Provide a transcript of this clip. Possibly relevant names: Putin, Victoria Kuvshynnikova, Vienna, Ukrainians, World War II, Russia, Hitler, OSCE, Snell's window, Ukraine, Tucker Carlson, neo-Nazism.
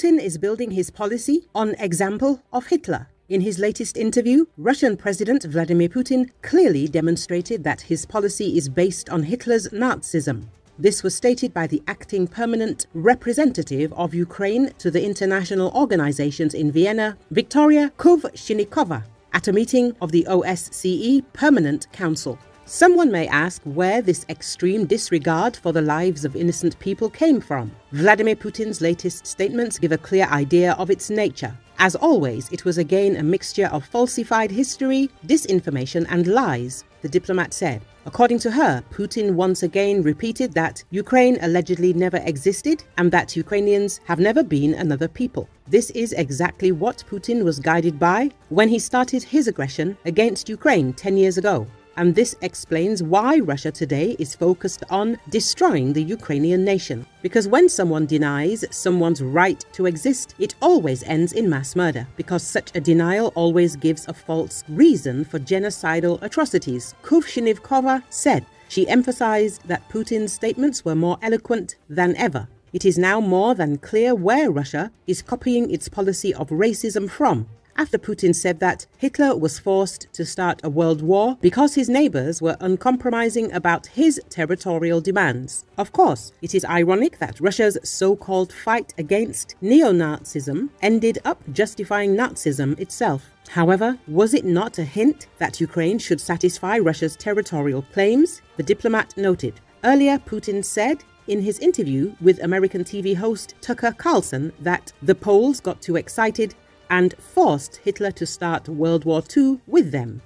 Putin is building his policy on example of Hitler. In his latest interview, Russian President Vladimir Putin clearly demonstrated that his policy is based on Hitler's Nazism. This was stated by the acting permanent representative of Ukraine to the international organizations in Vienna, Victoria Kuvshynnikova, at a meeting of the OSCE Permanent Council. Someone may ask where this extreme disregard for the lives of innocent people came from. Vladimir Putin's latest statements give a clear idea of its nature. As always, it was again a mixture of falsified history, disinformation and lies, the diplomat said. According to her, Putin once again repeated that Ukraine allegedly never existed and that Ukrainians have never been another people. This is exactly what Putin was guided by when he started his aggression against Ukraine 10 years ago. And this explains why Russia today is focused on destroying the Ukrainian nation. Because when someone denies someone's right to exist, it always ends in mass murder, because such a denial always gives a false reason for genocidal atrocities, Kuvshynnikova said. She emphasized that Putin's statements were more eloquent than ever. It is now more than clear where Russia is copying its policy of racism from, after Putin said that Hitler was forced to start a world war because his neighbors were uncompromising about his territorial demands. Of course, it is ironic that Russia's so-called fight against neo-Nazism ended up justifying Nazism itself. However, was it not a hint that Ukraine should satisfy Russia's territorial claims? The diplomat noted. Earlier, Putin said in his interview with American TV host Tucker Carlson that the Poles got too excited and forced Hitler to start World War II with them.